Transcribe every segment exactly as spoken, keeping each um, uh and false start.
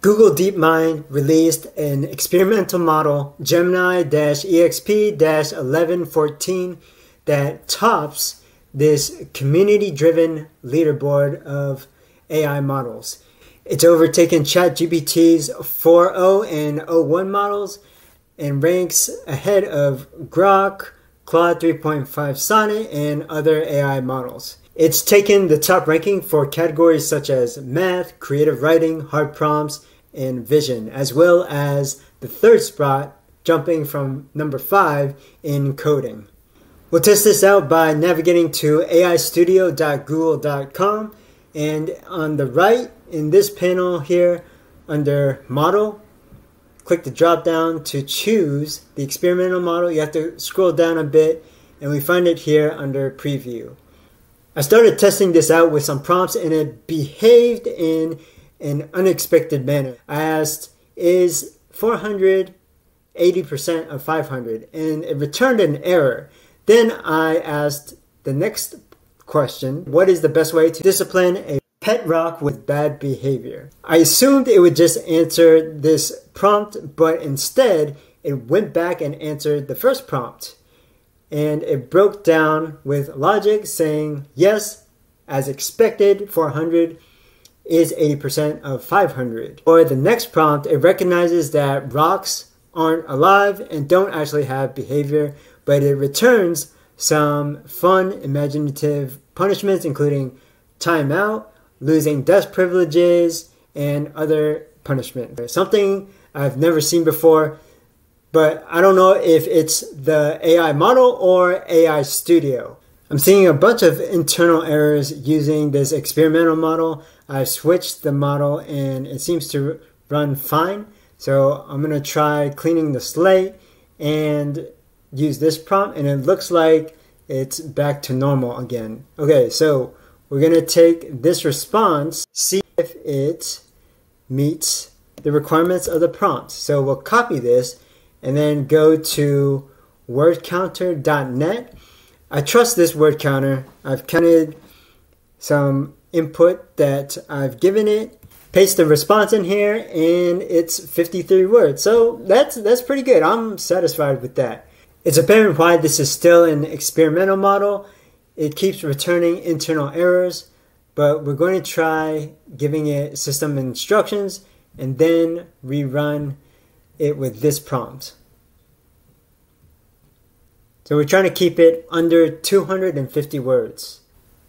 Google DeepMind released an experimental model, Gemini E X P eleven fourteen, that tops this community-driven leaderboard of A I models. It's overtaken ChatGPT's four point oh and oh point one models and ranks ahead of Grok, Claude three point five Sonnet, and other A I models. It's taken the top ranking for categories such as math, creative writing, hard prompts, and vision, as well as the third spot, jumping from number five in coding. We'll test this out by navigating to A I studio dot google dot com, and on the right, in this panel here, under model, click the drop down to choose the experimental model. You have to scroll down a bit, and we find it here under preview. I started testing this out with some prompts, and it behaved in an unexpected manner. I asked, is four hundred eighty percent of five hundred? And it returned an error. Then I asked the next question, what is the best way to discipline a pet rock with bad behavior? I assumed it would just answer this prompt, but instead it went back and answered the first prompt. And it broke down with logic saying, yes, as expected, four hundred is eighty percent of five hundred. Or the next prompt, it recognizes that rocks aren't alive and don't actually have behavior, but it returns some fun, imaginative punishments, including timeout, losing desk privileges, and other punishments. Something I've never seen before. But I don't know if it's the A I model or A I Studio. I'm seeing a bunch of internal errors using this experimental model. I switched the model and it seems to run fine. So I'm going to try cleaning the slate and use this prompt, and it looks like it's back to normal again. Okay, so we're going to take this response, see if it meets the requirements of the prompt. So we'll copy this and then go to word counter dot net. I trust this word counter. I've counted some input that I've given it, paste the response in here, and it's fifty-three words. So that's that's pretty good. I'm satisfied with that. It's apparent why this is still an experimental model. It keeps returning internal errors, but we're going to try giving it system instructions and then rerun it with this prompt. So we're trying to keep it under two hundred fifty words.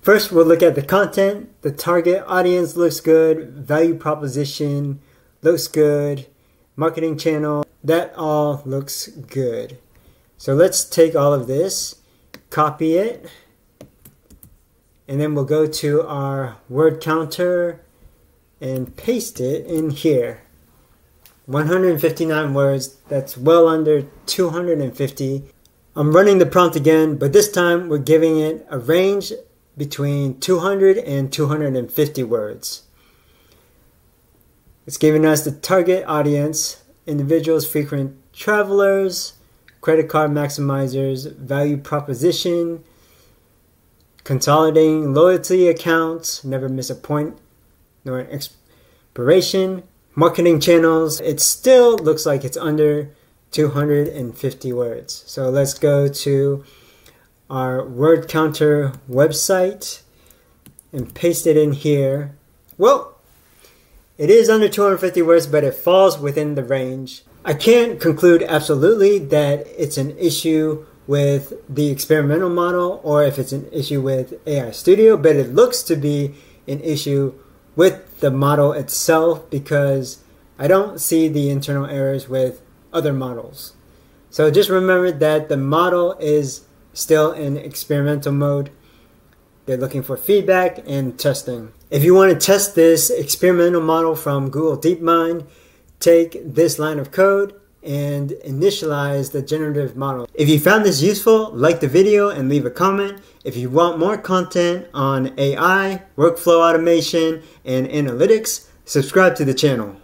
First, we'll look at the content. The target audience looks good, value proposition looks good, marketing channel, that all looks good. So let's take all of this, copy it, and then we'll go to our word counter and paste it in here. one hundred fifty-nine words, that's well under two hundred fifty. I'm running the prompt again, but this time we're giving it a range between two hundred and two hundred fifty words. It's giving us the target audience, individuals, frequent travelers, credit card maximizers, value proposition, consolidating loyalty accounts, never miss a point, nor an expiration, marketing channels. It still looks like it's under two hundred fifty words. So let's go to our word counter website and paste it in here. Well, it is under two hundred fifty words, but it falls within the range. I can't conclude absolutely that it's an issue with the experimental model or if it's an issue with A I Studio, but it looks to be an issue with the model itself because I don't see the internal errors with other models. So just remember that the model is still in experimental mode. They're looking for feedback and testing. If you want to test this experimental model from Google DeepMind, take this line of code and initialize the generative model. If you found this useful, like the video and leave a comment. If you want more content on A I, workflow automation, and analytics, subscribe to the channel.